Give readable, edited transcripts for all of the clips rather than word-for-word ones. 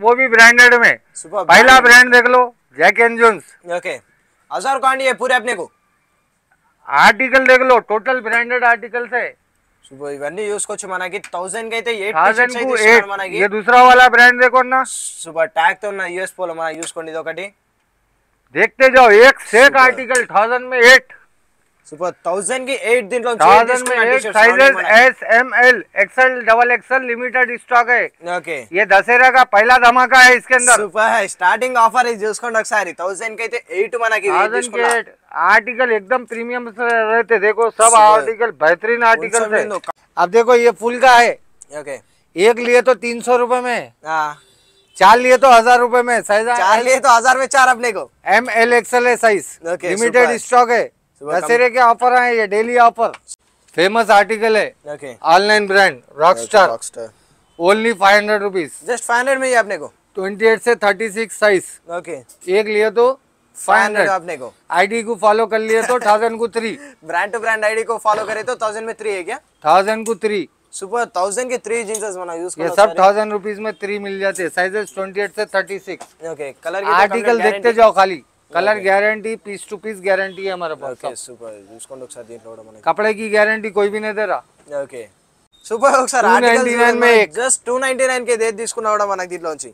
वो भी ब्रांडेड में। पहला ब्रांड देख लो जैक एंड जोन्स, ओके, हजार कांड ये पूरे अपने को। आर्टिकल देख लो, टोटल ब्रांडेड आर्टिकल्स है। सुबह इवन्नी यूज कुछ माना कि 1000 गए थे, 8000 को 8 माना कि ये दूसरा वाला ब्रांड देखो ना। सुबह टैग तो ना यूएस पोलो माना यूज करनी दो कटी, देखते जाओ एक से एक आर्टिकल 1000 में 8। सुबह 1000 की 8 दिन लो 1000 में 8 sizes S M L XL double XL limited stock है। ओके, ये दशहरा का पहला धमाका है इसके अंदर। सुबह है स्टार्टिंग ऑफर है यूज करना सारी 1000 के थे 8 माना कि 1000 के 8 आर्टिकल एकदम प्रीमियम रहते। देखो सब आर्टिकल बेहतरीन आर्टिकल है। अब देखो ये फुल का है, ओके, एक लिए तो 300 रुपए में, चार लिए तो 1000 रुपए में, चार लिए तो 1000 में चार अपने को। एम एल एक्सएल है साइज, लिमिटेड स्टॉक है। दशहरे के ऑफर है ये, डेली ऑफर। फेमस आर्टिकल है, online brand Rockstar, only 500 rupees, just 500 में अपने को। 28 से 36 साइज, एक लिए तो 500 आपने को। आईडी को फॉलो कर लिए तो 1000 को 3। ब्रांड टू ब्रांड आईडी को फॉलो करे तो 1000 में 3 है क्या? 1000 को 3। सुपर 1000 के 3 जींसेस बना यूज करो, ये सब 1000 रुपीज में 3 मिल जाते हैं। साइजेस 28 से 36। ओके, कलर आर्टिकल देखते जाओ खाली, colour guarantee, piece to piece guarantee है हमारे पास। सुपर उसको लोग साथ देख, कपड़े की गारंटी कोई भी नहीं दे रहा। ओके, सुपर सर आर्टिकल में जस्ट 299 के दे दिसको नवड़ा बना दी लॉन्चिंग।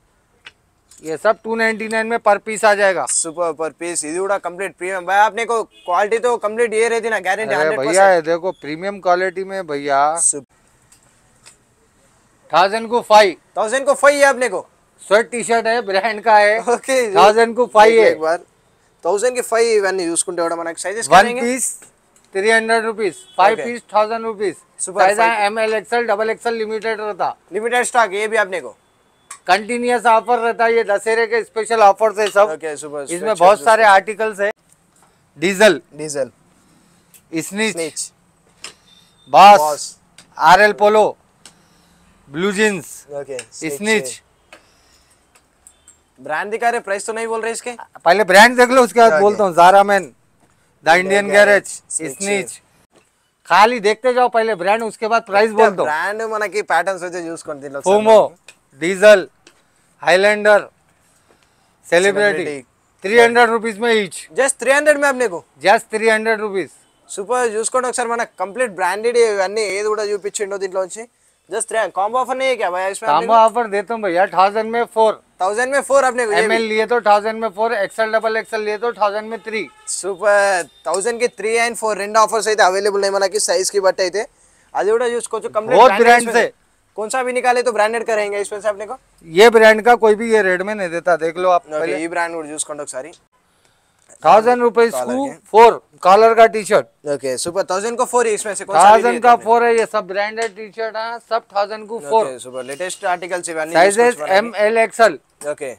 ये सब 299 में पर पीस आ जाएगा। सुपर पर पीस इधर कंप्लीट प्रीमियम भाई, आपने को क्वालिटी तो कंप्लीट ये रहती ना, गारंटी 100% भैया है। देखो प्रीमियम क्वालिटी में भैया 1000 को 5 है आपने को। स्वेट टी शर्ट है, ब्रांड का है, ओके, 1000 को 5 है। एक बार 1000 के 5 वन यूज करते हो माना साइजेस करेंगे। 1 piece 300 rupees, 5 piece 1000 rupees. Size M L XL double XL limited रहता, लिमिटेड स्टॉक ये भी आपने को। कंटिन्यूस ऑफर रहता है, ये दशहरे के स्पेशल ऑफर्स है सब। इसमें बहुत सारे आर्टिकल्स है। Diesel, Snitch, Boss, RL Polo, blue jeans, Snitch. Brand दिखा रहे, प्राइस तो नहीं बोल रहे इसके, पहले ब्रांड देख लो उसके बाद बोलता हूँ। Zara man, the Indian Garage, Snitch, खाली देखते जाओ, पहले ब्रांड उसके बाद प्राइस बोल दो। ब्रांड माना की पैटर्न यूज करते लोग। Puma, Diesel, Highlander, Celebrity, 300 rupees में ईच, जस्ट 300 में अपने को, जस्ट 300 रुपीज। सुपर यूज करो सर, मैं कंप्लीट ब्रांडेड चूप्चिंडो दींट जस्ट कॉम्बो ऑफर नहीं है क्या भाई? कॉम्बो ऑफर देता हूँ भैया, 1000 में 4, 1000 में 4 अपने को। एमएल लिए तो 1000 में 4, एक्सएल डबल एक्सएल लिए तो 1000 में 3। सुपर 1000 के 3 और 4 रेंड ऑफर्स అయితే अवेलेबल है, మనకి సైజ్ కి బట్ అయితే అది కూడా చూసుకోవచ్చు। కంప్లీట్ బ్రాండ్స్ है, कौन सा भी निकाले तो ब्रांडेड करेंगे। इसमें से आपने को ये ब्रांड का कोई भी ये रेड में नहीं देता, देख लो आप। ये ब्रांड और यूज करो सारी। 1000 रुपीज को 4 कॉलर का टी शर्ट। ओके, सुपर 1000 को 4 है, इसमें से कौन सा 1000 का 4 है। ये सब ब्रांडेड टी शर्ट है, सब 1000 को 4। सुपर लेटेस्ट आर्टिकल से sizes M L XL. Okay,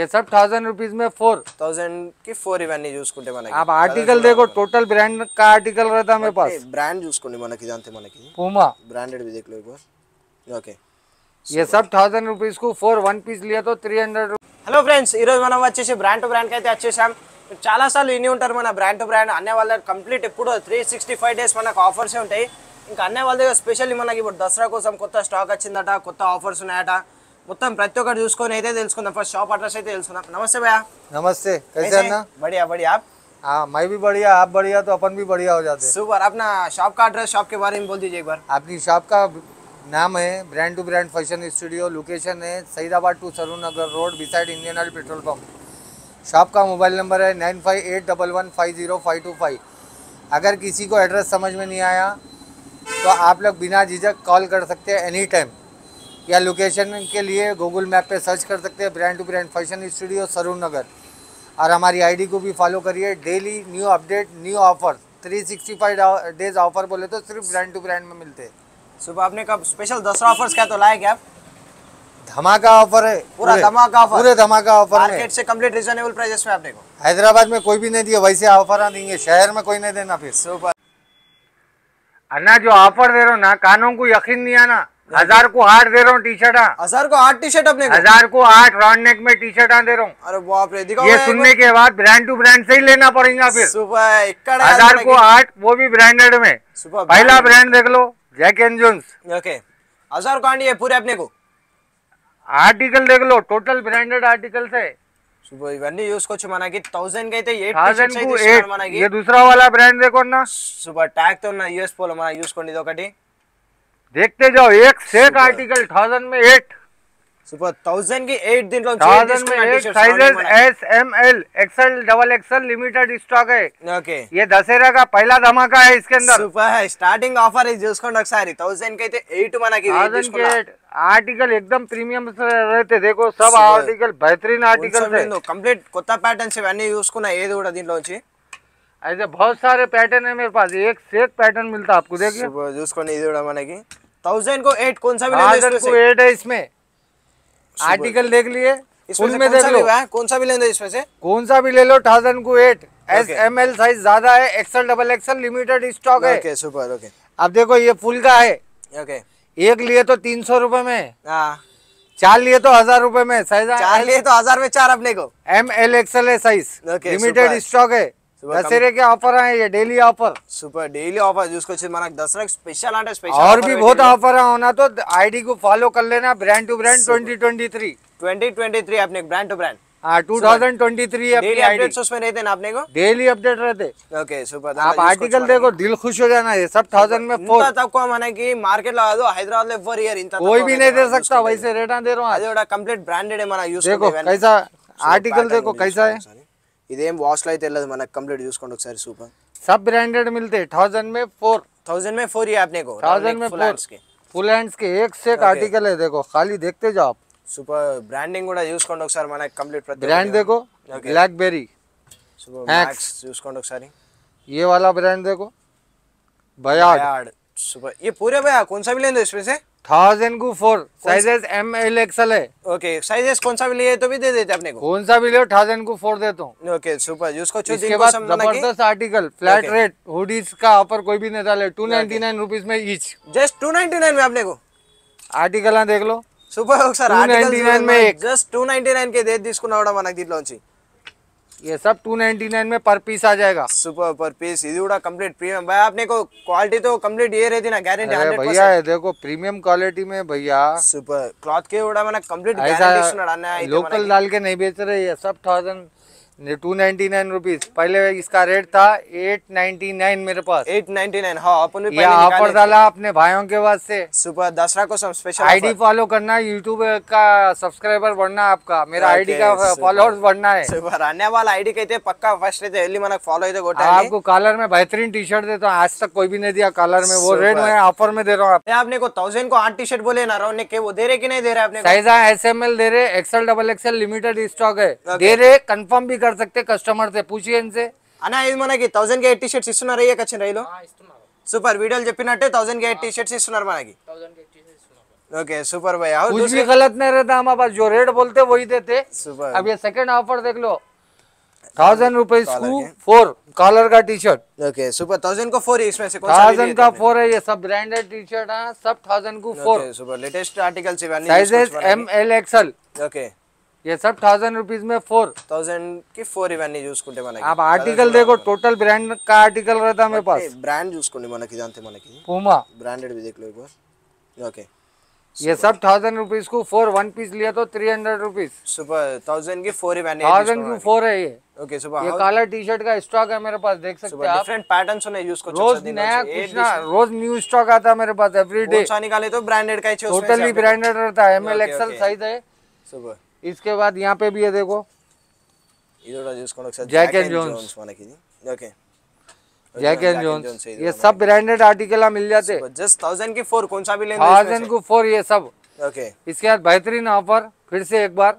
ये सब 1000 रुपीज में 4, 1000 की 4 इवन यूज करते माना। आप आर्टिकल देखो, टोटल ब्रांड का आर्टिकल रहता मेरे पास। ब्रांड यूज करने माना की जानते माना की पूमा ब्रांडेड भी देख लो एक बार। ओके, ये सब 1000 रुपीज को 4, 1 पीस लिया तो 300। हेलो फ्रेंड्स, मन वे ब्रांड टू ब्रांड अच्छे चाला साल इन उठर मैं ब्रांड टू ब्रांड अने वाले कंप्लीट इपू 365 डेस् मन आफर्स उठाई। इंका अने वाले स्पेशली मन की दसरा कोसम कोत्ता स्टॉक वच्चिंदट, कोत्ता आफर्स उन्नायट, मोत्तम प्रति ओक्कटि चूसुकोनि अयिते तेलुसुकुंदाम। फस्ट शॉप अड्रेस अयिते तेलुसुकुंदाम। नमस्ते भैया। नमस्ते, कैसे हैं? बढ़िया बढ़िया, आप? हाँ, मैं भी बढ़िया, आप बढ़िया तो अपन भी बढ़िया हो जाते। सुपर, अपना शॉप का एड्रेस, शॉप के बारे में बोल दीजिए एक बार। आपकी शॉप का नाम है brand to brand fashion studio, location है Saidabad to Saroornagar road, beside Indian Oil petrol pump. Shop का मोबाइल नंबर है 9581150525। अगर किसी को एड्रेस समझ में नहीं आया तो आप लोग बिना झिझक कॉल कर सकते हैं एनी टाइम, या लोकेशन के लिए गूगल मैप पे सर्च कर सकते हैं brand to brand fashion studio Saroornagar. और हमारी आईडी को भी फॉलो करिए, daily new update, new offer, 365 days offer बोले तो सिर्फ ब्रांड टू ब्रांड में मिलते हैं। सुबह आपने कब स्पेशल दसरा ऑफर्स क्या तो लाए क्या आप? धमाका ऑफर है, पूरा धमाका ऑफर, पूरे धमाका ऑफर है। मार्केट से कंप्लीट रीजनेबल प्राइसेस में आपने को हैदराबाद में कोई भी नहीं दिया, वैसे ऑफर देंगे शहर में कोई नहीं देना। फिर सुबह अन्ना जो ऑफर दे रहा हूँ ना, कानों को यकीन नहीं आना। 1000 को 8 दे रहा हूँ टी शर्ट, 1000 को 8 टी शर्ट अपने, 1000 को 8 राउंड नेक में टी शर्ट दे रहा हूँ। अरे बाप रे, ये सुनने के बाद ब्रांड टू ब्रांड से ही लेना पड़ेगा। फिर सुबह 1000 को 8 वो भी ब्रांडेड में। पहला ब्रांड देख लो जैक एंड जोन्स, ओके, 1000 कांड ये पूरे अपने को। आर्टिकल देख लो, टोटल ब्रांडेड आर्टिकल्स है। सुबह इवन्नी यूज़ को चुमाना की 1000 का ही तो 8000 को 8 माना की। ये दूसरा वाला ब्रांड देखो ना, सुबह टैग तो ना यूएस पोलो माना यूज़ करनी दो कटी। देखते जाओ एक से एक आर्टिकल 1000 में 8। सुबह 1000 की 8 दिन लॉन्च 1000 में 8 sizes S M L XL double XL limited stock है। ओके, ये दशहरा का पहला धमाका है इसके अंदर। सुबह है स्टार्टिंग ऑफर है यूज़ को नक्सारी 1000 का ही तो 8 माना की। 1000 के 8 आर्टिकल एकदम प्रीमियम रहते, देखो सब आर्टिकल बेहतरीन आर्टिकल है। कंप्लीट कोटा पैटर्न से मैंने यूज को ना ये थोड़ा दिन लॉन्ची। ऐसे बहुत सारे पैटर्न है मेरे पास, एक से एक पैटर्न मिलता आपको। देखिए यूज को नहीं थोड़ा माने की 1000 को 8 कौन सा मिलेगा? 1000 को 8 है। इसमें आर्टिकल देख लिए, इसमें देख लो कौन सा भी ले लो, इसमें से कौन सा भी ले लो। 1000 को 8 एस एम एल साइज ज्यादा है, XL double XL limited stock है। Okay super. ओके अब देखो ये फुल का है। ओके, एक लिए तो 300 रुपए में, चार लिए तो 1000 रुपए में। साइज चार लिए तो 1000 में चार अपने को। एम एल एक्सएल है साइज, लिमिटेड स्टॉक है। दशहरे के ऑफर आए ये, daily offer. Super daily offer जिसको दशहरा स्पेशल आंटे स्पेशल और भी बहुत ऑफर है। होना तो आईडी को फॉलो कर लेना, ब्रांड टू ब्रांड 2023 अपने ब्रांड टू ब्रांड 2023 आपने को डेली अपडेट रहते। Okay super. आप आर्टिकल देखो दिल खुश हो जाना, ये सब 1000 में 4। आपको माना की मार्केट लगा दो हैदराबाद में 4 ईयर, कोई भी नहीं दे सकता वैसे रेट दे रहा हूँ। कंप्लीट ब्रांडेड है माना यूज। देखो कैसा आर्टिकल, देखो कैसा है। इदेम वाश लाइट माना कंप्लीट यूज करो सारी। सुपर सब ब्रांडेड मिलते 1000 में 4 ही आपने को। 1000 में 4 फुल हैंड्स के एक से एक आर्टिकल है। देखो खाली देखते जाओ आप। सुपर ब्रांडिंग కూడా యూస్ కొండి ఒకసారి మన కంప్లీట్ ప్రతి బ్రాండ్ देखो। ब्लैकबेरी सुपर मैक्स यूस కొండి ఒకసారి। ये वाला ब्रांड देखो बयाड। सुपर ये पूरे भैया कौन सा भी लेंगे इसमें से 1000 को 4 साइजेस एम एल एक्सएल है। ओके साइजेस कौन सा भी लिए तो भी दे देते अपने को। कौन सा भी ले 1000 को 4 देता हूं। ओके सुपर यूस को चूज। इसके बाद जबरदस्त आर्टिकल फ्लैट रेट हुडीज का ऑफर कोई भी नहीं डाले। 299 रुपीस में ईच, जस्ट 299 में आपने को आर्टिकल ना देख लो। सुपर ఒకసారి 299 में एक, जस्ट 299 के दे दिस को नावड़ा माना दी लॉन्ची। ये सब 299 में पर पीस आ जाएगा। सुपर पर पीस इदी उड़ा कंप्लीट प्रीमियम भाई आपने को। क्वालिटी तो कंप्लीट ये रहती ना, गारंटी 100% भैया है। देखो प्रीमियम क्वालिटी में भैया सुपर क्लॉथ के उड़ा माना कंप्लीट गारंटी सुन डालना है। लोकल डाल के नहीं बेच रहे ये सब 299 रुपीज। पहले इसका रेट था 899 मेरे पास। 899 हाँ अपन भी ऑफर डाला अपने भाइयों के वास्ते। सुपर दशहरा को स्पेशल आईडी फॉलो करना, यूट्यूब का सब्सक्राइबर बढ़ना आपका, मेरा आईडी का फॉलोअर्स बढ़ना है। सुपर आने वाला आईडी कहते पक्का फर्स्ट रहते मन फॉलो। आपको कॉलर में बेहतरीन टी शर्ट देता हूँ, आज तक कोई भी नहीं दिया कॉलर में। वो रेट में ऑफर में दे रहा हूँ आपने को। 1000 को 8 टी शर्ट बोले ना रोने के, वो दे रहे की नहीं दे रहे? साइज एस एम एल दे रहे, XL double XL limited stock है। दे रहे कंफर्म भी कर सकते कस्टमर से, पूछिए इनसे। अना ये माना कि 1000 के 8 टी-शर्ट्स इस्तुना रही है कच्चे रही लो। सुपर वीडियो जपिन आटे 1000 के 8 टी-शर्ट्स इस्तुना माना कि। ओके सुपर भाई और कुछ भी गलत नहीं रहता हमारे पास, जो रेट बोलते वही देते। सुपर अब ये सेकंड ऑफर देख लो 1000 रुपीज को 4 कॉलर का टी शर्ट। ओके सुपर 1000 को 4 इसमें से 1000 का 4 है। ये सब ब्रांडेड टी शर्ट है, सब 1000 को 4। सुपर लेटेस्ट आर्टिकल से sizes M L XL. Okay ये सब 1000 रुपीज में 4 की 4 इवेंट यूज करते माना। आप आर्टिकल देखो टोटल ब्रांड का आर्टिकल रहता मेरे पास। ब्रांड यूज करने माना की जानते माना की पूमा ब्रांडेड भी देख लो एक बार। ओके ये सब 1000 रुपीज को 4, 1 पीस लिया तो 300 रुपीज। सुपर 1000 की 4 इवेंट 1000 की 4 है ये। ओके सुपर ये काला टी शर्ट का स्टॉक है मेरे पास, देख सकते हैं आप। डिफरेंट पैटर्न्स होने यूज को रोज नया कुछ ना, रोज न्यू स्टॉक आता है मेरे पास एवरीडे। अच्छा निकाले तो ब्रांडेड का ही चाहिए, टोटली ब्रांडेड रहता है। एमएल एक्सएल साइज है। सुपर इसके बाद यहाँ पे भी है देखो Jack and Jones. Okay Jack and Jones ये सब ब्रांडेड आर्टिकल मिल जाते। जस्ट 1000 की 4 कौन सा भी लेंगे 1000 को 4 ये सब। ओके इसके बाद बेहतरीन ऑफर फिर से एक बार।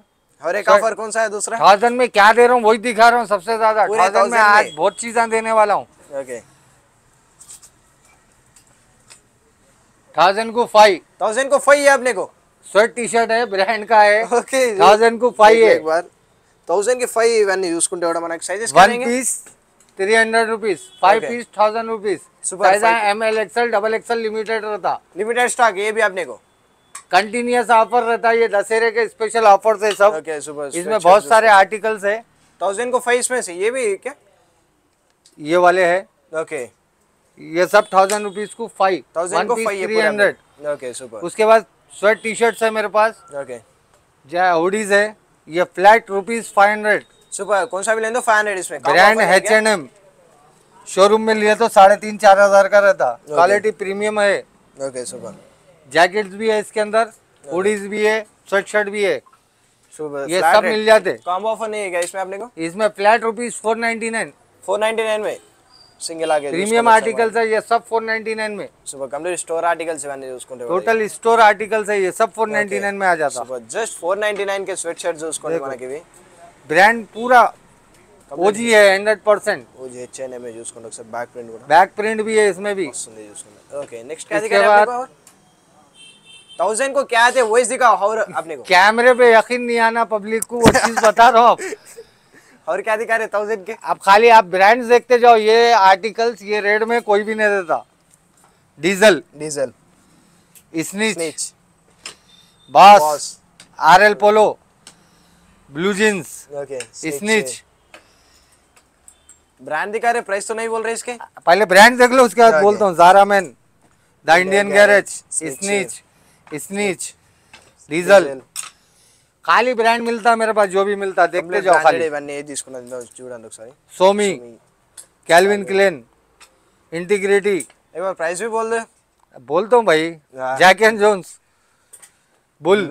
और एक ऑफर कौन सा है दूसरा 1000 में? क्या दे रहा हूँ वही दिखा रहा हूँ सबसे ज्यादा। 1000 में आज बहुत चीजें देने वाला हूँ। 1000 को 5 है अपने को। स्वेट टी शर्ट है, ब्रांड का है। ओके 1000 को 5 है। एक बार 1000 की 5 वैन यूज करते होड़ा माना साइजेस करेंगे 1 piece 300 rupees, 5 piece 1000 rupees. Size M L XL double XL limited रहता, लिमिटेड स्टॉक ये भी आपने को। कंटिन्यूअस ऑफर रहता है, ये दशहरे के स्पेशल ऑफर्स है सब। ओके सुपर इसमें बहुत सारे आर्टिकल्स है 1000 को 5 इसमें से। ये भी क्या ये वाले है? ओके ये सब 1000 रुपीज को 5, 1000 को 5 300। ओके सुपर उसके बाद स्वेट टी शर्ट है मेरे पास। ओके जहाँ हुडीज है ये फ्लैट ₹500। सुपर, कौन सा भी ले लो 500 इसमें। ब्रांड H&M, शोरूम में लिया तो 3500-4000 का रहता, क्वालिटी प्रीमियम है। ओके सुपर, जैकेट्स भी है इसके अंदर, हुडीज भी है, शर्ट शर्ट भी है, ये सब मिल जाते। कॉम्बो ऑफर नहीं है क्या इसमें आपने को? इसमें फ्लैट ₹499, 499 में सिंगल आ गया। प्रीमियम आर्टिकल्स है ये सब 499 में। सुपर, कंप्लीट स्टोर आर्टिकल्स है, मैंने उसको टोटल स्टोर आर्टिकल्स है ये सब 499 में आ जाता। सुपर, जस्ट 499 के स्वेट शर्ट जो उसको बना के भी ब्रांड पूरा ओजी है 100%। ओजी है चेन में यूज करो, सब बैक प्रिंट होना, बैक प्रिंट भी है इसमें भी। ओके, नेक्स्ट क्या दिखा आपको? और 1000 को क्या थे वही दिखाओ। और आपने को कैमरे पे यकीन नहीं आना, पब्लिक को वो चीज बता रहा हूँ। और क्या दिखा रहे 1000 के? आप खाली आप ब्रांड्स देखते जाओ, ये आर्टिकल्स ये रेड में कोई भी नहीं देता। Diesel, Diesel, Snitch, Boss, RL Polo, blue jeans, Snitch. Brand दिखा रहे, प्राइस तो नहीं बोल रहे इसके? पहले ब्रांड देख लो उसके बाद बोलता हूँ। Zara Man, the Indian Garage, Snitch, Snitch, Diesel, खाली ब्रांड मिलता मेरे पास। जो भी मिलता देखते जाओ खाली। सोमी, कैल्विन क्लेन, इंटीग्रिटी। एक बार प्राइस भी बोल दे। बोलता हूँ भाई, जैक एंड जोन्स, बुल,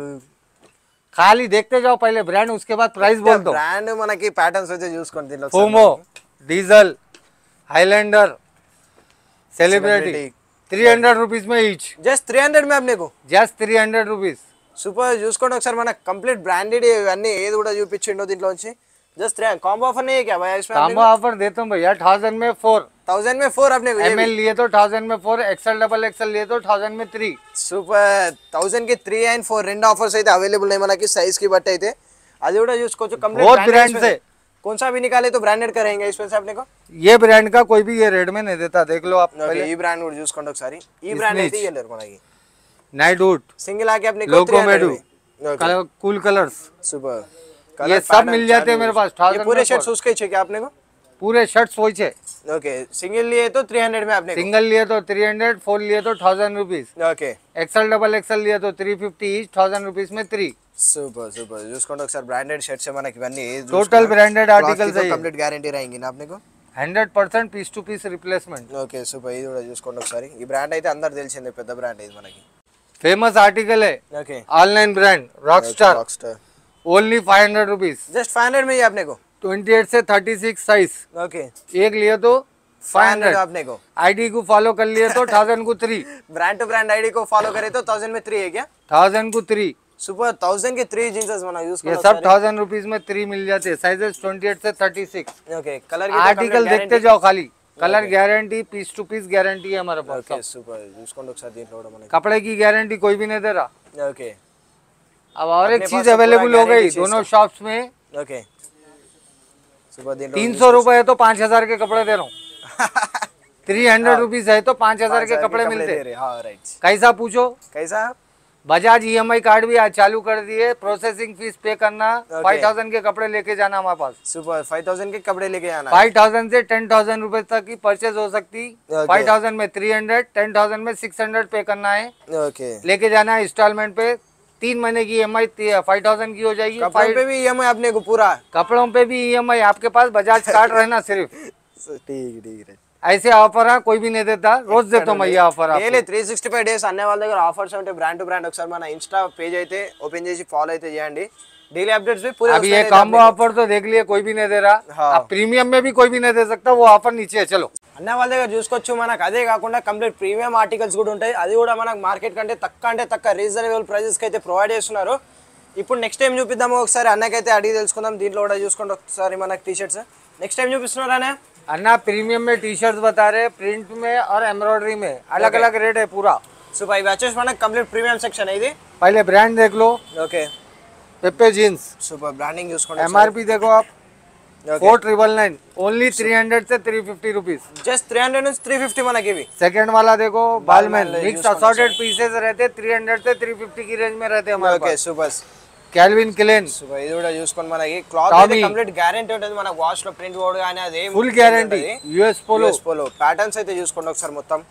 खाली देखते जाओ पहले ब्रांड उसके बाद प्राइस बोल दो। ब्रांड माना कि पैटर्न सोचे यूज करते लोग। पूमो, डीजल, हाईलैंडर, सेलिब्रिटी, ₹300 में ईच। जस्ट 300 में अपने को, जस्ट ₹300। सुपर, चूसकोंడి ఒకసారి మన కంప్లీట్ బ్రాండెడ్ ఇవన్నీ ఏది కూడా చూపించిండో దీంట్లో నుంచి జస్ట్ కాంబో ఆఫర్ नहीं है क्या भाई इसमें? कांबो ऑफर देता हूं भैया, 1000 में 4 आपने एमएल लिए तो 1000 में 4, एक्सएल डबल एक्सएल लिए तो 1000 में 3। सुपर, 1000 के 3 और 4 రెండు ఆఫర్స్ అయితే अवेलेबल है మనకి సైజ్ की బట్ అయితే అది కూడా చూసుకోవచ్చు। कंप्लीट ब्रांड से कौन सा भी निकाले तो ब्रांडेड का रहेगा इसमें से। आपने को ये ब्रांड का कोई भी ये रेड में नहीं देता, देख लो आप पहले। ये ब्रांड और यूज करो सारी, ये ब्रांड है ये लर बनाएगी। नाइट वुड सिंगल आके अपने को कलर, कूल कलर्स, सुपर, ये सब मिल जाते हैं मेरे पास। ये पूरे शर्ट्स उसके ही चाहिए आपने को? पूरे शर्ट्स वही चाहिए। ओके, सिंगल लिए तो 300 में आपने, सिंगल लिए तो 300, 4 लिए तो 1000 rupees. Okay, XL double XL लिए तो 350 ईच, 1000 रुपीज में 3। सुपर सुपर, यूज करो सर, ब्रांडेड शर्ट्स है माना कि बनी है, टोटल ब्रांडेड आर्टिकल्स है, कंप्लीट गारंटी रहेगी ना आपने को 100% piece to piece replacement. Okay super, ये थोड़ा यूज करो सर, ये ब्रांड అయితే అందరూ తెలిసిందే, పెద్ద బ్రాండ్ ఇది మనకి, फेमस आर्टिकल है। Okay, online brand Rockstar, only 500 rupees, just 500 में ही आपने को 28 से 36 साइज। ओके, एक लिए तो 500 आपने को। आईडी को फॉलो कर लिए तो 1000 को 3। ब्रांड टू ब्रांड आईडी को फॉलो करे तो 1000 में 3 है क्या? 1000 को 3। सुपर, 1000 के 3 जींसेस बना यूज करो, ये सब 1000 रुपीज में 3 मिल जाते हैं, साइजेस 28 से 36। ओके, कलर के आर्टिकल देखते जाओ खाली, colour guarantee, piece to piece guarantee है हमारे पास। ओके सुपर, उसको लोग साथ देख लो, कपड़े की गारंटी कोई भी नहीं दे रहा। ओके, अब और एक चीज अवेलेबल हो गई दोनों शॉप्स में। ओके, सुपर, 300 रुपए है तो 5000 के कपड़े दे रहा हूँ, 300 रुपीज है तो 5000 के कपड़े मिलते हैं। कैसा पूछो कैसा? बजाज EMI कार्ड भी आज चालू कर दिए, प्रोसेसिंग फीस पे करना। 5000 के कपड़े लेके जाना हमारे पास। सुपर, 5000 के कपड़े लेके जाना, 5000 से 10000 रुपए तक की परचेज हो सकती। 5000 में 300, 10000 में 600 पे करना है। लेके जाना है इंस्टॉलमेंट पे, 3 महीने की EMI 5000 की हो जाएगी। कपड़ों पे भी EMI अपने को पूरा, कपड़ों पे भी EMI, आपके पास बजाज कार्ड रहना सिर्फ। ठीक ठीक है, ऐसे ऑफर है कोई भी नहीं देता, रोज देता हूँ मैं ये ऑफर। डेली 365 डेस आने वाले ऑफर्स उठे ब्रांड टू ब्रांड। ఒకసారి మన इंस्टा पेज అయితే ఓపెన్ చేసి ఫాలో అయితే చేయండి, डेली अपडेट्स भी पूरे। अभी ये कॉम्बो ऑफर तो देख लिए कोई भी नहीं दे रहा। हाँ, अब प्रीमियम में भी कोई भी नहीं दे सकता, वो ऑफर नीचे है। चलो అన్న వాళ్ళ దగ్గర చూసుకోవచ్చు, మనకు అదే కాకుండా కంప్లీట్ ప్రీమియం ఆర్టికల్స్ కూడా ఉంటాయి, అది కూడా మనకు మార్కెట్ కంటే తక్కువ రీజనబుల్ ప్రైజెస్ కి అయితే ప్రొవైడ్ చేస్తున్నారు। ఇప్పుడు నెక్స్ట్ టైం చూపిద్దాము ఒకసారి అన్నకైతే అడిగి తెలుసుకుందాం, దీంట్లో కూడా చూసుకోండి ఒకసారి మనకు టీ షర్ట్స్ నెక్స్ట్ టైం చూపిస్తున్నారు అన్న। अन्ना प्रीमियम में टी शर्ट बता रहे, प्रिंट में और एम्ब्रॉयडरी में अलग अलग रेट है पूरा। सुपर, बैचेस माना कंप्लीट प्रीमियम सेक्शन है। पहले ब्रांड देख लो। Okay, Pepe Jeans, super, branding use करो, MRP देखो आप 4999, ओनली 300 से 350 रुपीज, जस्ट 300 से 350 माना के भी। सेकंड वाला देखो, बालमैन, मिक्स असॉर्टेड पीसेस रहते, 300 से 350 की रेंज में रहते हमारे पास। Okay super, Calvin Klein, super, ये थोड़ा यूज करना है, क्लॉथ में कंप्लीट गारंटी होता है, माना वॉश लो, प्रिंट बोर्ड गाने आदे full guarantee. US Polo, patterns అయితే చూసుకోండి ఒకసారి మొత్తం,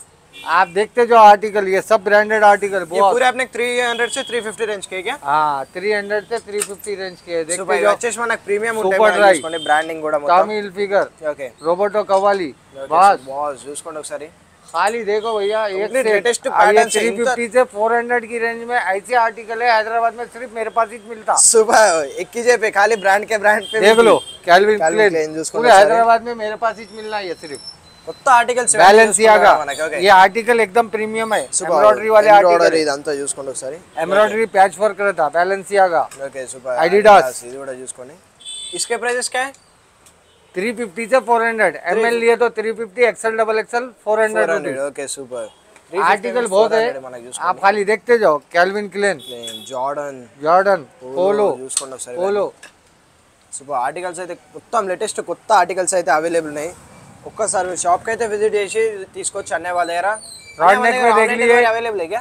आप देखते जो आर्टिकल ये सब ब्रांडेड आर्टिकल बहुत पूरे आपने 300 से 350 रेंज के क्या? हाँ 300 से 350 रेंज के देखते जो अच्छे माना प्रीमियम सुपर ड्राई कोने ब्रांडिंग गोड़ा मतलब Tommy Hilfiger okay Roberto Cavalli बस बस यूज करो सारी खाली देखो भैया एक लेटेस्ट पैटर्न 350 से 400 की रेंज में ऐसे आर्टिकल है हैदराबाद में सिर्फ मेरे पास ही मिलता सुबह 21 पे खाली ब्रांड के ब्रांड पे देख लो कैल्विन क्लेन पूरे हैदराबाद में मेरे पास ही मिलना है सिर्फ కొత్త ఆర్టికల్స్ బ్యాలెన్సియాగా ఈ ఆర్టికల్ एकदम ప్రీమియం హై ఎంబ్రాయిడరీ వాలే ఆర్టికల్ ఇదంతా చూసుకోండి ఒకసారి ఎంబ్రాయిడరీ ప్యాచ్ వర్క్ रहता బ్యాలెన్సియాగా ఓకే సూపర్ అడిడాస్ ఇది కూడా చూసుకోండి इसके प्राइसेस क्या है 350 से 400 ml लिए तो 350 xl double xl 400 okay super article बहुत है आप खाली देखते जाओ Calvin Klein Jordan Jordan Polo చూసుకోండి ఒకసారి పోలో సూపర్ ఆర్టికల్స్ అయితే మొత్తం లేటెస్ట్ కొత్త ఆర్టికల్స్ అయితే అవైలబుల్ ఉన్నాయి ఒక్కసారి షాప్ కి అయితే విజిట్ చేసి తీసుకోవచ్చు అన్నేవాలేరా రాడ్ నెక్ पे देख लीजिए अवेलेबल है क्या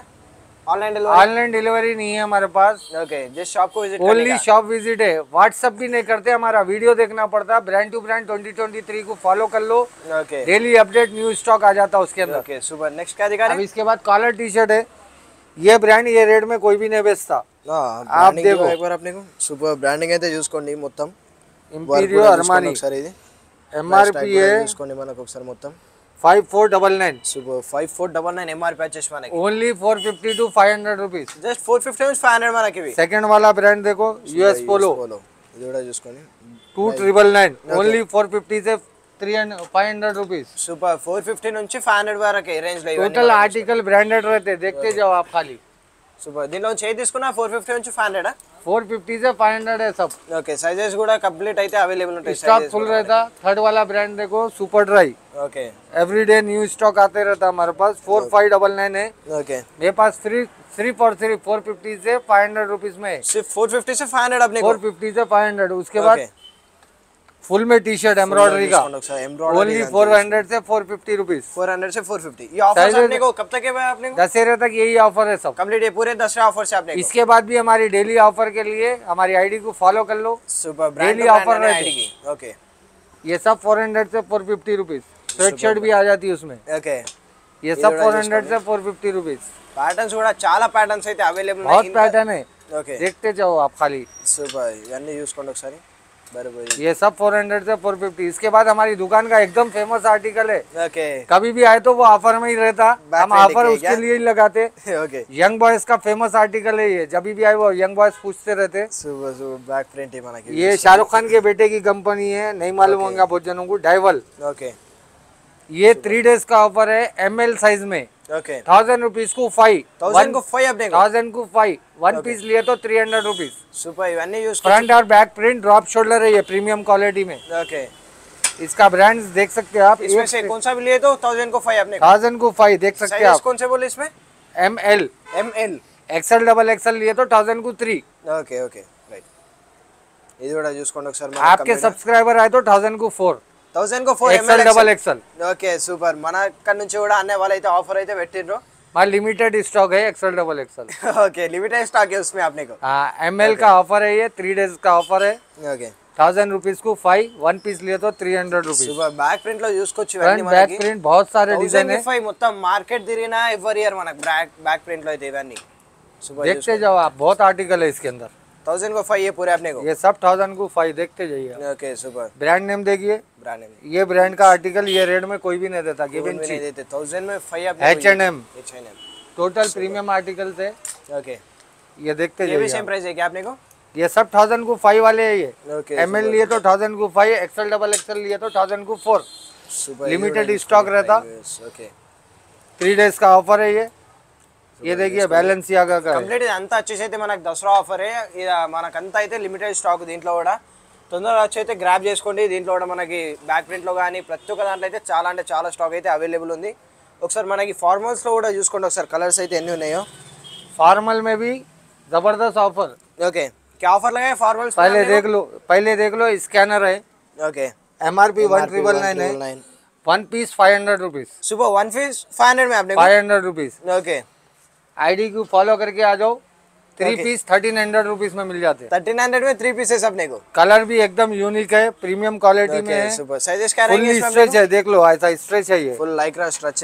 ऑनलाइन डिलीवरी नहीं है हमारे पास ओके जस्ट शॉप को विजिट ओनली शॉप विजिट है व्हाट्सएप भी नहीं करते हमारा वीडियो देखना पड़ता है ब्रांड टू ब्रांड 2023 को फॉलो कर लो okay daily update new stock आ जाता है उसके अंदर ओके सुपर नेक्स्ट क्या दिखा रहे हैं इसके बाद कॉलर टी शर्ट है ये ब्रांड ये रेट में कोई भी नहीं बेचता आप देखो एक बार अपने को सुपर ब्रांडिंग అయితే చూసుకోండి మొత్తం ఇంపీరియో అర్మానీ ఒకసారి ఇది MRP है इसकोने माना को सर मोत्तम 5499 सुपर 5499 MRP अच्छे माना की ओनली 450 टू 500 रुपीस जस्ट 450 में 500 माना की भी सेकंड वाला ब्रांड देखो US Polo जोड़ा जिसकोने 2999 ओनली 450 से 500 रुपीस सुपर 450 నుంచి 500 వరకు range live total article branded रहते देखते जाओ आप खाली सुपर दिन लो चाहिए इसको ना 450 నుంచి 500 है 450 से 500 है सब ओके साइजेस गुड़ा कंप्लीट आते अवेलेबल होते हैं स्टॉक फुल रहता थर्ड वाला ब्रांड देखो Superdry okay everyday new stock आते रहता हमारे पास 4599 है ओके मेरे पास सिर्फ और सिर्फ 450 से 500 रुपीस में सिर्फ 450 से 500 अपने 450 से 500 उसके बाद फुल में टी शर्ट एम्ब्रॉयडरी का ओनली 400 से 450 रुपीस 400 से 450 ये ऑफर आपने को कब तक है भाई आपने दशहरे तक यही ऑफर है सब कंप्लीट है पूरे दशहरा ऑफर से आपने इसके बाद भी हमारी डेली ऑफर के लिए हमारी आईडी को फॉलो कर लो सुपर डेली ऑफर आईडी की ओके ये सब 400 से 450 रुपीस स्वेट शर्ट भी आ जाती है उसमें ओके ये सब 400 से 450 रुपीस पैटर्न्स थोड़ा చాలా पैटर्न्स అయితే अवेलेबल बहुत पैटर्न है ओके देखते जाओ आप खाली सुपर ఇవన్నీ చూసుకోండి ఒకసారి ये सब 400 से 450 इसके बाद हमारी दुकान का एकदम फेमस आर्टिकल है okay. कभी भी आए तो वो ऑफर में ही रहता हम ऑफर उसके लिए ही लगाते okay. यंग बॉयज का फेमस आर्टिकल है ये जब भी आए वो यंग बॉयज पूछते रहते सुबह बैक प्रिंट ही माना कि ये शाहरुख खान के बेटे की कंपनी है नहीं मालूम okay. होगा बहुत जनों को डाइवल ओके ये 3 डेज का ऑफर है ML साइज में ओके 1000 रुपीस को 5 अपने 1000 को 5 वन पीस लिए तो 300 rupees super even use front और बैक प्रिंट ड्रॉप शोल्डर है ये प्रीमियम क्वालिटी में ओके इसका ब्रांड्स देख सकते हैं आप इसमें से कौन सा भी लिए तो 1000 को 5 अपने 1000 को 5 देख सकते हैं आप साइज कौन से बोले इसमें ML XL डबल XL लिए तो 1000 को 3 ओके ओके राइट ये थोड़ा यूज करो सर आपके सब्सक्राइबर आए तो 1000 को 4 1000 को 4 XL double XL okay super मना का నుంచి కూడా అనే వాళ్ళైతే ఆఫర్ అయితే పెట్టిండ్రో మా लिमिटेड स्टॉक है XL double XL okay limited stock है उसमें आपने को ML का ऑफर है ये 3 डेज का ऑफर है ओके 1000 रुपीस को 5 वन पीस लिए तो 300 रुपीस सुपर बैक प्रिंट లో చూసుకోవచ్చు ఇవన్నీ మనకి बैक प्रिंट बहुत सारे डिजाइन है 1000 మొత్తం మార్కెట్ తిరిగినా ఎవరీ ఇయర్ మనకి बैक प्रिंट లో అయితే ఇవన్నీ सुपर देखते जाओ आप बहुत आर्टिकल है इसके अंदर 1000 को 5 ये पूरे आपने को ये सब 1000 को 5 देखते जाइए ओके सुपर ब्रांड नेम देखिए ब्रांड नेम ये ब्रांड का आर्टिकल ये रेट में कोई भी नहीं देता गिवन नहीं देते 1000 में 5 आपने H&M टोटल प्रीमियम आर्टिकल थे ओके ये देखते जाइए ये भी सेम प्राइस है क्या आपने को ये सब 1000 को 5 वाले है ये ML लिए तो 1000 को 5 XL डबल XL लिए तो 1000 को 4 सुपर लिमिटेड स्टॉक रहता ओके 3 डेज का ऑफर है ये देखिए बैलेंसियागा का कंप्लीट అంత వచ్చేసైతే మనకు దసరా ఆఫర్ ఏ మనకు అంత అయితే లిమిటెడ్ స్టాక్ దీంట్లో కూడా తొందరగా వచ్చేతే గ్రాబ్ చేసుకోండి దీంట్లో కూడా మనకి బ్యాక్ ప్రింట్ లో గాని ప్రతి ఒక్క దాంట్లో అయితే చాలా అంటే చాలా స్టాక్ అయితే అవైలబుల్ ఉంది ఒకసారి మనకి ఫార్మల్స్ లో కూడా చూసుకోండి ఒకసారి కలర్స్ అయితే ఎన్ని ఉన్నాయో ఫార్మల్ మే బి జబర్దस्त ఆఫర్ ఓకే क्या ऑफर लगा है ఫార్మల్స్ पहले देख लो स्कैनर है ओके MRP 1999 है वन पीस 500 रुपीस सुबह वन पीस 500 में आपने 500 रुपीस ओके आईडी को फॉलो करके आ जाओ थ्री पीस 1300 रुपीज में मिल जाते हैं। 1300 में थ्री पीसेस अपने को। कलर भी एकदम यूनिक है, प्रीमियम क्वालिटी में है। सुपर साइजेस क्या रहेंगे? फुल स्ट्रेच है, देख लो ऐसा स्ट्रेच है ये। फुल लाइक्रा स्ट्रेच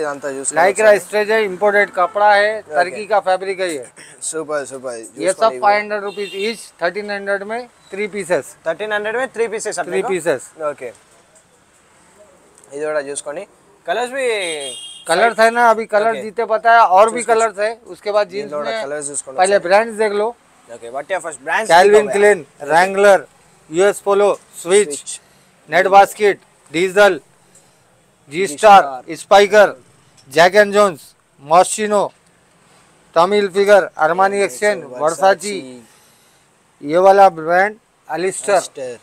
है, इम्पोर्टेड कपड़ा है, टर्की का फैब्रिक है ये। Super super. ये सब 500 रुपीज ईच, 1300 में थ्री पीसेस। 1300 में three pieces, three pieces. Okay चूसकोनी कलर्स भी कलर्स है ना, अभी कलर जीते बताया और भी कलर्स है। उसके बाद जीन्स में पहले ब्रांड्स देख लो। Okay what are first brands? Calvin Klein, Wrangler, US Polo, switch, net basket, Diesel, G Star, Spykar, Jack and Jones, Moschino, Tommy Hilfiger, Armani Exchange, Versace, ये वाला brand, Alister,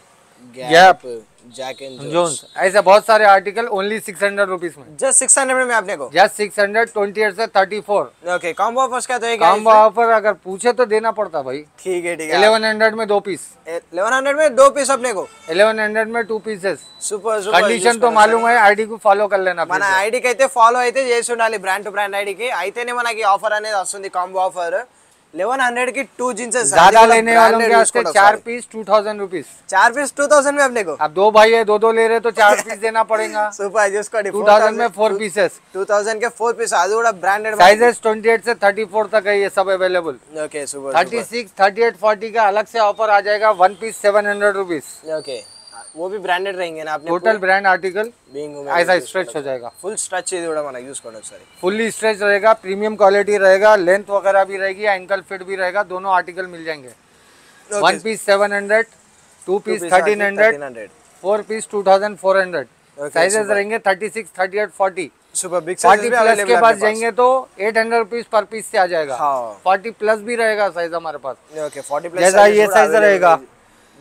Gap, Jack and Jones. ऐसे बहुत सारे article only 600 rupees में। Just 600 में आपने को। Just 600 28 से 34। ओके कॉम्बो ऑफर्स क्या तो? कॉम्बो ऑफर अगर पूछे तो देना पड़ता भाई। ठीक है ठीक है। 1100 में दो पीस। 1100 में दो पीस अपने को। 1100 में two pieces. Super super. Condition तो मालूम है, आईडी को फॉलो कर लेना। मन आईडी कहते फॉलो అయితే చేసి ఉండాలి, ब्रांड टू ब्रांड आईडी की అయితేనే మనకి ఆఫర్ అనేది వస్తుంది। कॉम्बो ऑफर 1100 की टू जींसेस। ज्यादा लेने वालों के वास्ते 4 पीस 2000 रुपीज। 4 पीस 2000 में अपने को। अब दो भाई है, दो दो ले रहे तो 4 पीस देना पड़ेगा। सुपर जूस का 2000 में 4 पीसेस। 2000 के 4 पीस। आज बड़ा ब्रांडेड साइजेस 28 से 34 तक है ये सब अवेलेबल। Okay super. 36 38 40 का अलग से ऑफर आ जाएगा। 1 पीस 700 रुपीज। ओके वो भी ब्रांडेड रहेंगे ना आपने। टोटल ब्रांड आर्टिकल ऐसा स्ट्रेच हो जाएगा। फुल स्ट्रेच माना यूज करना सर। फुल्ली स्ट्रेच रहेगा, प्रीमियम क्वालिटी रहेगा, लेंथ वगैरह भी रहेगी, एंकल फिट भी रहेगा, दोनों आर्टिकल मिल जाएंगे। 1 पीस 700, 2 पीस 1300, 4 पीस 2400। साइजेस रहेंगे 36 38 40। सुपर बिग साइज 40 प्लस के पास जाएंगे तो 800 रुपीज पर पीस से आ जाएगा। 40 प्लस भी रहेगा साइज हमारे पास। जैसा ये साइज रहेगा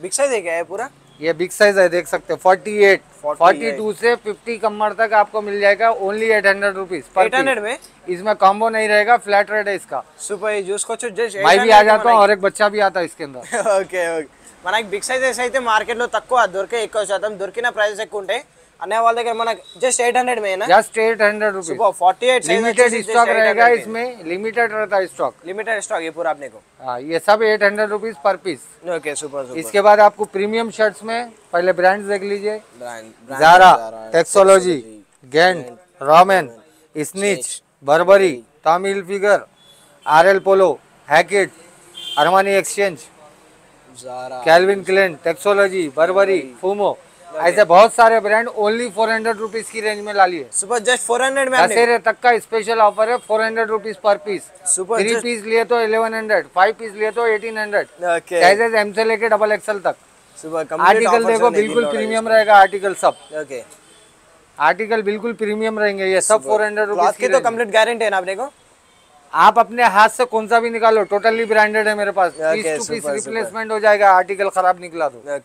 बिग साइज है क्या है पूरा? ये बिग साइज है, देख सकते हैं। 48 42 से 50 कमर तक आपको मिल जाएगा ओनली 800 रुपीज। 800 में इसमें कॉम्बो नहीं रहेगा, फ्लैट रेट है इसका। सुपर जूस को मैं भी आ जाता हूँ और एक बच्चा भी आता है इसके अंदर। ओके ओके मन बिग साइज ऐसे मार्केट में तक दొరికే ఎక్కువ శాతం దొరికిన ప్రైస్ ఎక్కువ ఉంటాయి అనే వాళ్ళ దగ్గర మన जस्ट 800 में है ना। Just 800 rupees. 48 लिमिटेड स्टॉक रहेगा इसमें, लिमिटेड रहता है स्टॉक। लिमिटेड स्टॉक ये पूरा आपने को। हाँ ये सब 800 rupees per piece. Okay super super. इसके बाद आपको प्रीमियम शर्ट्स में पहले ब्रांड्स देख लीजिए। Zara, Texology, Gant, romaine, Snitch, Burberry, Tommy Hilfiger, RL Polo, Hackett, Armani Exchange, Calvin Klein, टेक्सोलॉजी, Burberry, Fumo, ऐसे बहुत सारे ब्रांड ओनली 400 रुपीज की रेंज में ला लिए। सुपर जस्ट 400 में दशहरे तक का स्पेशल ऑफर है। 400 रुपीज पर पीस। सुपर 3 पीस लिए तो 1100, 5 पीस लिए तो 1800। साइजेस एम से लेके डबल एक्सएल तक। सुपर आर्टिकल देखो बिल्कुल प्रीमियम रहेगा आर्टिकल सब। ओके आर्टिकल बिल्कुल प्रीमियम रहेंगे ये सब। 400 रुपीज की तो कम्प्लीट गारंटी है ना अपने को। आप अपने हाथ से कौन सा भी निकालो, टोटली ब्रांडेड है मेरे पास। पीस रिप्लेसमेंट हो जाएगा आर्टिकल खराब निकला तो।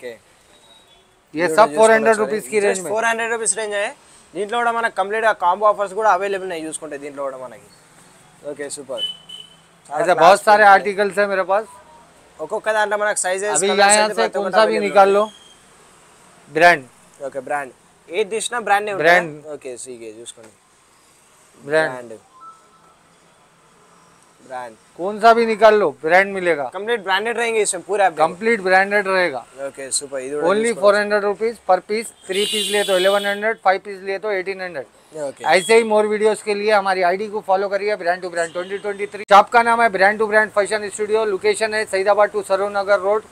ये सब 400 रुपीज की रेंज में। 400 रुपीज रेंज है। దీంట్లో కూడా మన కంప్లీట్ గా కాంబో ఆఫర్స్ కూడా అవైలబుల్ ఉన్నాయి చూసుకుంటే దీంట్లో కూడా మనకి। ఓకే సూపర్ ऐसा बहुत सारे आर्टिकल्स है मेरे पास। ఒక్కొక్క దాంట్లో మనకి సైజెస్ అవి యాన్ సే कौन सा भी निकाल लो ब्रांड। ओके ब्रांड ఏ దిష్నా బ్రాండ్ నే ఉంటా। ఓకే సీగే చూసుకోండి ब्रांड ब्रांड कौन सा भी निकाल लो ब्रांड मिलेगा। कंप्लीट ब्रांडेड रहेंगे इसमें पूरा। कंप्लीट ब्रांडेड रहेगा। ओके सुपर इधर ओनली 400 रुपीज पर पीस। 3 पीस लिए तो 1100, 5 पीस लिए तो 1800। ऐसे ही मोर वीडियोस के लिए हमारी आईडी को फॉलो करिए। Brand to brand 2023। शॉप का नाम है brand to brand fashion studio. Location है सैदाबाद टू सरोनगर रोड,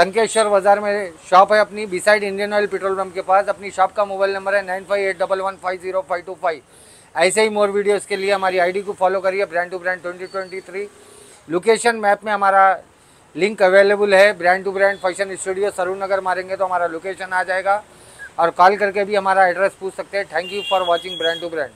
संकेश्वर बाजार में शॉप है अपनी, beside Indian Oil petrol pump के पास। अपनी शॉप का मोबाइल नंबर है 9581150525। ऐसे ही मोर वीडियोस के लिए हमारी आईडी को फॉलो करिए। Brand to brand 2023। Location map में हमारा लिंक अवेलेबल है। Brand to brand fashion studio Saroornagar मारेंगे तो हमारा लोकेशन आ जाएगा और कॉल करके भी हमारा एड्रेस पूछ सकते हैं। Thank you for watching brand to brand.